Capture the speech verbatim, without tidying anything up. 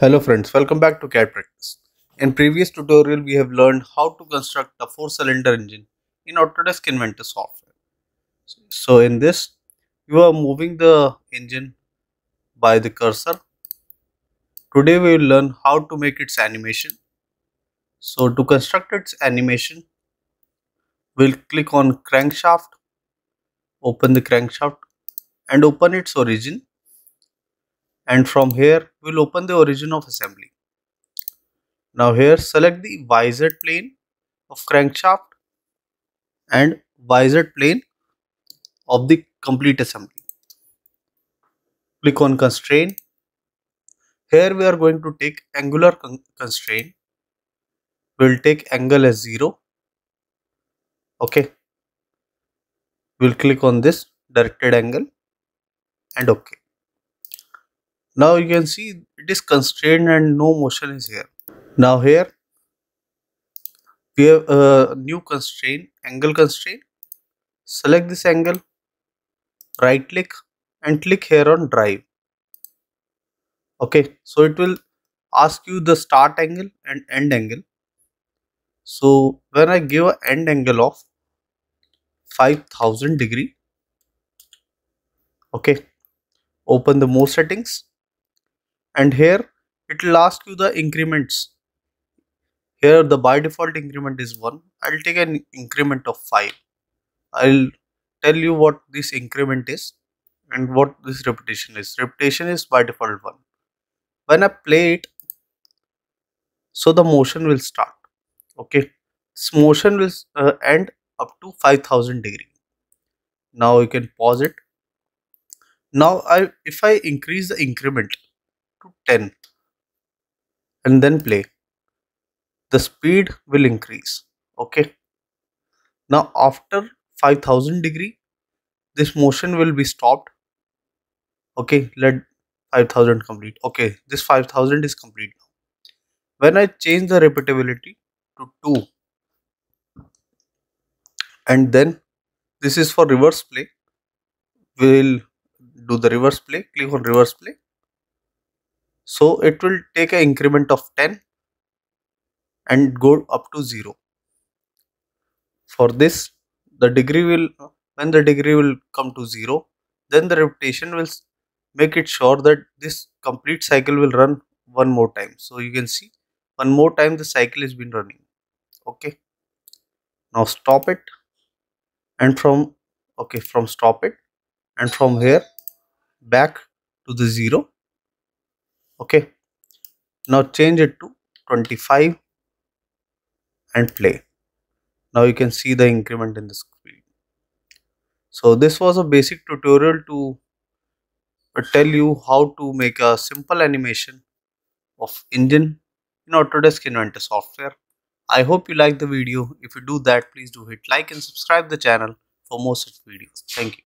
Hello friends, welcome back to C A D practice. In previous tutorial we have learned how to construct a four cylinder engine in Autodesk Inventor software. So in this you are moving the engine by the cursor. Today we will learn how to make its animation. So to construct its animation we will click on crankshaft, open the crankshaft and open its origin. And from here we'll open the origin of assembly. Now here select the Y Z plane of crankshaft and Y Z plane of the complete assembly. Click on constraint. Here we are going to take angular con constraint. We'll take angle as zero. Okay. We'll click on this directed angle and okay. Now you can see it is constrained and no motion is here. Now here we have a new constraint, angle constraint. Select this angle, right click and click here on drive. Okay, so it will ask you the start angle and end angle. So when I give an end angle of five thousand degrees, okay, open the more settings. And here it will ask you the increments. Here the by default increment is one. I'll take an increment of five. I'll tell you what this increment is and what this repetition is. Repetition is by default one. When I play it, so the motion will start. Okay, this motion will uh, end up to five thousand degrees. Now you can pause it. Now I if I increase the increment to ten and then play, the speed will increase. Okay, now after five thousand degree this motion will be stopped. Okay, let five thousand complete. Okay, this five thousand is complete now. When I change the repeatability to two and then this is for reverse play, we'll do the reverse play. Click on reverse play. So it will take an increment of ten and go up to zero. For this, the degree will, when the degree will come to zero, then the repetition will make it sure that this complete cycle will run one more time. So you can see one more time the cycle has been running. Okay. Now stop it and from okay from stop it and from here back to the zero. Okay, now change it to twenty-five and play. Now you can see the increment in the screen. So this was a basic tutorial to tell you how to make a simple animation of engine in Autodesk Inventor software. I hope you like the video. If you do that, please do hit like and subscribe the channel for more such videos. Thank you.